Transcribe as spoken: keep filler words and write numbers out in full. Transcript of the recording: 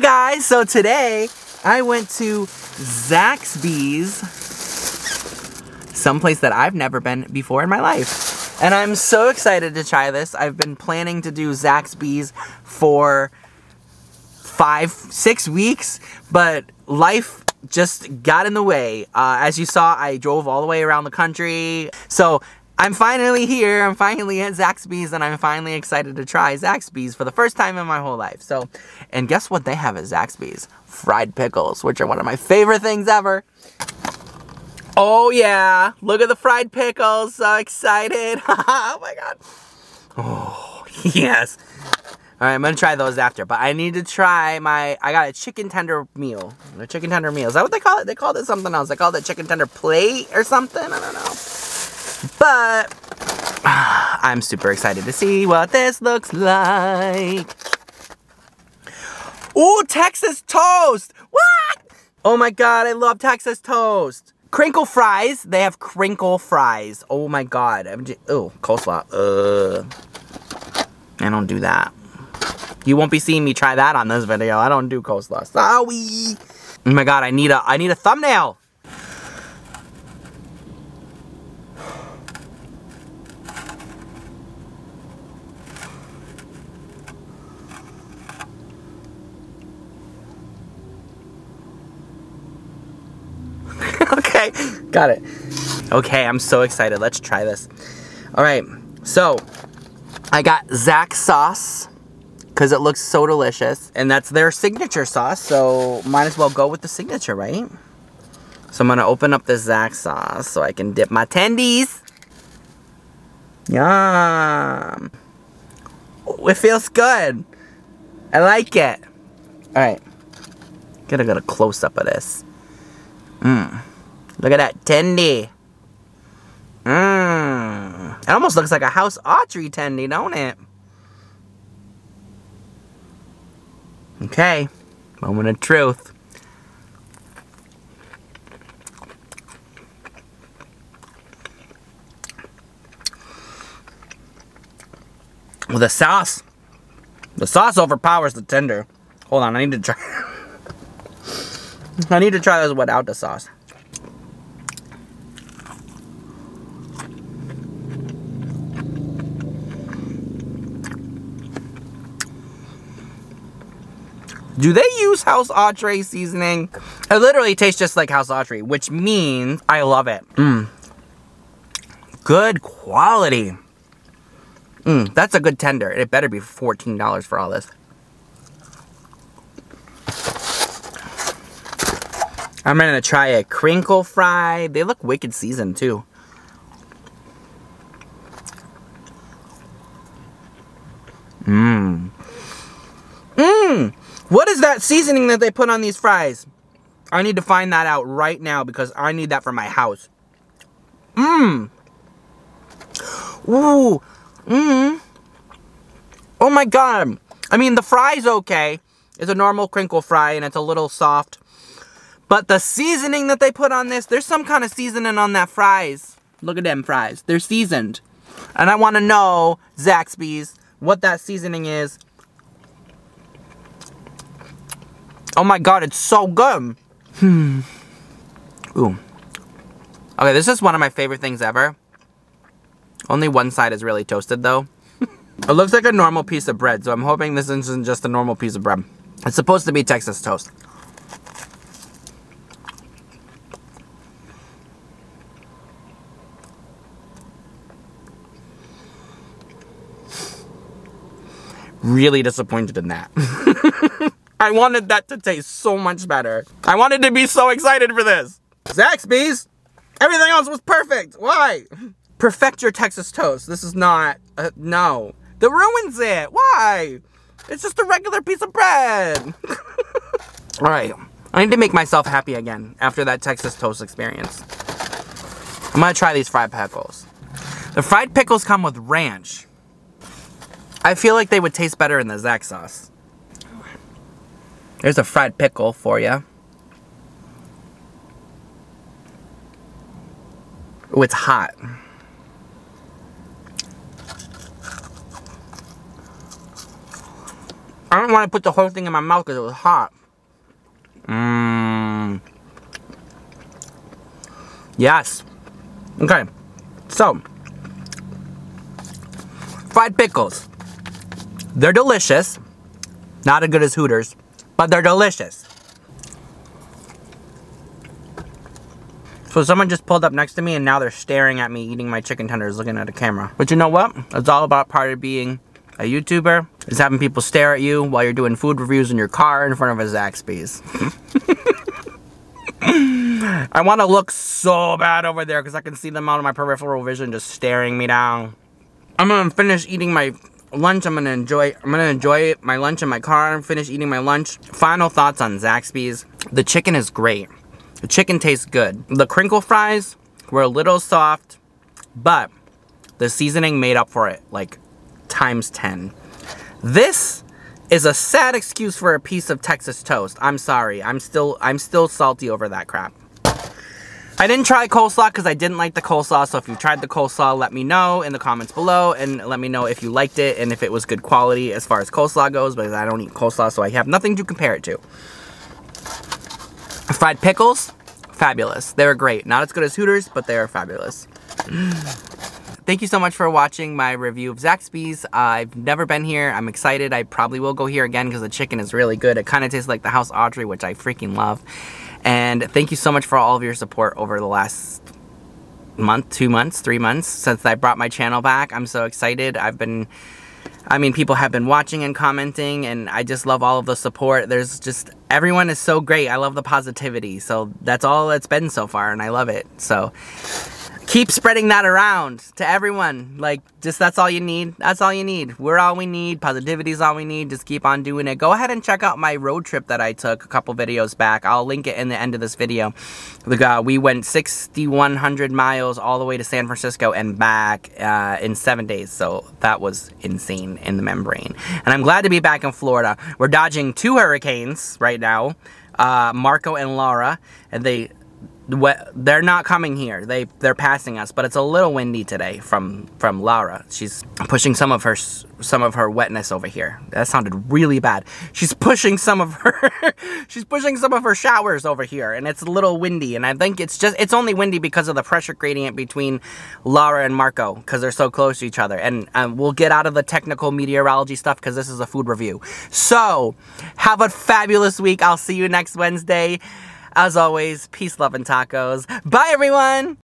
Hi guys, so today I went to Zaxby's, someplace that I've never been before in my life. And I'm so excited to try this. I've been planning to do Zaxby's for five, six weeks, but life just got in the way. Uh, as you saw, I drove all the way around the country. So I'm finally here, I'm finally at Zaxby's, and I'm finally excited to try Zaxby's for the first time in my whole life. So, and guess what they have at Zaxby's? Fried pickles, which are one of my favorite things ever. Oh yeah, look at the fried pickles, so excited. Oh my God. Oh, yes. All right, I'm gonna try those after, but I need to try my, I got a chicken tender meal. A chicken tender meal, is that what they call it? They called it something else. They called it chicken tender plate or something, I don't know. But uh, I'm super excited to see what this looks like. Ooh, Texas Toast! What? Oh my God, I love Texas Toast. Crinkle fries, they have crinkle fries. Oh my God, I'm just, ooh, coleslaw, uh, I don't do that. You won't be seeing me try that on this video. I don't do coleslaw, sorry. Oh my God, I need a, I need a thumbnail. Okay, got it. Okay, I'm so excited. Let's try this. All right, so I got Zax's sauce because it looks so delicious, and that's their signature sauce, so might as well go with the signature, right? So I'm gonna open up this Zax's sauce so I can dip my tendies. Yum. Ooh, it feels good. I like it. All right, gotta get a close-up of this. Mmm. Look at that tendy. Mmm. It almost looks like a House-Autry tendy, don't it? Okay. Moment of truth. Well, the sauce. The sauce overpowers the tender. Hold on, I need to try. I need to try this without the sauce. Do they use House-Autry seasoning? It literally tastes just like House-Autry, which means I love it. Mm. Good quality. Mm, that's a good tender. It better be fourteen dollars for all this. I'm gonna try a crinkle fry. They look wicked seasoned too. Mmm. Mmm. What is that seasoning that they put on these fries? I need to find that out right now because I need that for my house. Mmm. Ooh. Mmm. Oh my God. I mean, the fry's okay. It's a normal crinkle fry and it's a little soft. But the seasoning that they put on this, there's some kind of seasoning on that fries. Look at them fries. They're seasoned. And I want to know, Zaxby's, what that seasoning is. Oh my God, it's so good. Hmm. Ooh. Okay, this is one of my favorite things ever. Only one side is really toasted, though. It looks like a normal piece of bread, so I'm hoping this isn't just a normal piece of bread. It's supposed to be Texas toast. Really disappointed in that. I wanted that to taste so much better. I wanted to be so excited for this. Zaxby's, everything else was perfect. Why? Perfect your Texas toast. This is not, uh, no. That ruins it. Why? It's just a regular piece of bread. All right, I need to make myself happy again after that Texas toast experience. I'm gonna try these fried pickles. The fried pickles come with ranch. I feel like they would taste better in the Zax's sauce. There's a fried pickle for you. Oh, it's hot. I didn't want to put the whole thing in my mouth because it was hot. Mmm. Yes. Okay. So, fried pickles. They're delicious. Not as good as Hooters, but they're delicious. So someone just pulled up next to me and now they're staring at me eating my chicken tenders looking at a camera. But you know what? It's all about part of being a YouTuber. Is having people stare at you while you're doing food reviews in your car in front of a Zaxby's. I want to look so bad over there because I can see them out of my peripheral vision just staring me down. I'm going to finish eating my lunch. I'm going to enjoy I'm going to enjoy my lunch in my car. I'm finish eating my lunch. Final thoughts on Zaxby's. The chicken is great. The chicken tastes good. The crinkle fries were a little soft, but the seasoning made up for it, like times ten. This is a sad excuse for a piece of Texas toast. I'm sorry. I'm still I'm still salty over that crap. I didn't try coleslaw because I didn't like the coleslaw, so if you tried the coleslaw, let me know in the comments below, and let me know if you liked it and if it was good quality as far as coleslaw goes, because I don't eat coleslaw, so I have nothing to compare it to. Fried pickles, fabulous. They were great. Not as good as Hooters, but they are fabulous. Thank you so much for watching my review of Zaxby's. Uh, I've never been here. I'm excited. I probably will go here again because the chicken is really good. It kind of tastes like the House-Autry, which I freaking love. And thank you so much for all of your support over the last month, two months, three months since I brought my channel back. I'm so excited. I've been... I mean, people have been watching and commenting, and I just love all of the support. There's just, everyone is so great. I love the positivity. So that's all it's been so far, and I love it. So keep spreading that around to everyone. Like, just that's all you need. That's all you need. We're all we need. Positivity is all we need. Just keep on doing it. Go ahead and check out my road trip that I took a couple videos back. I'll link it in the end of this video. Uh, we went sixty-one hundred miles all the way to San Francisco and back uh, in seven days. So that was insane. In the membrane. And I'm glad to be back in Florida. We're dodging two hurricanes right now, uh, Marco and Laura, and they they're not coming here. They they're passing us, but it's a little windy today from from Laura. She's pushing some of her some of her wetness over here. That sounded really bad. She's pushing some of her she's pushing some of her showers over here, and it's a little windy. And I think it's just it's only windy because of the pressure gradient between Laura and Marco because they're so close to each other. And um, we'll get out of the technical meteorology stuff because this is a food review. So have a fabulous week. I'll see you next Wednesday. As always, peace, love, and tacos. Bye, everyone!